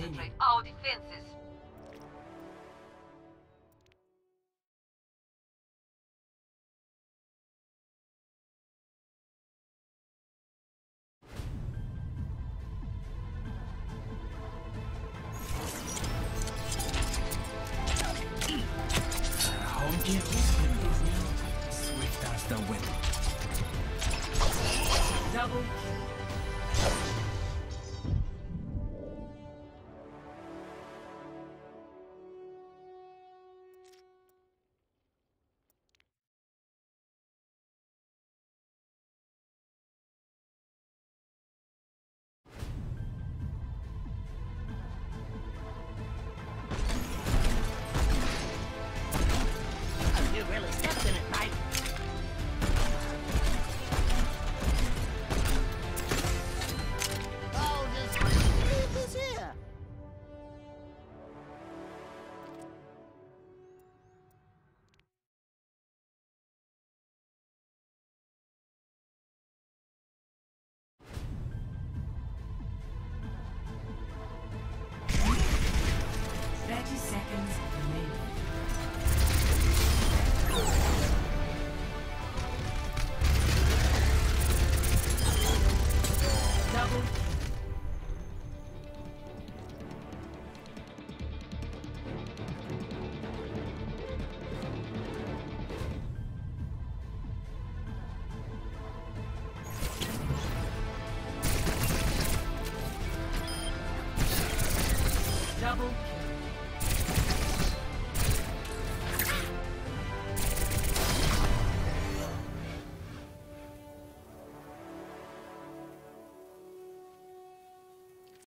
concentrate our defenses. Swift as the wind. Double kill. Double.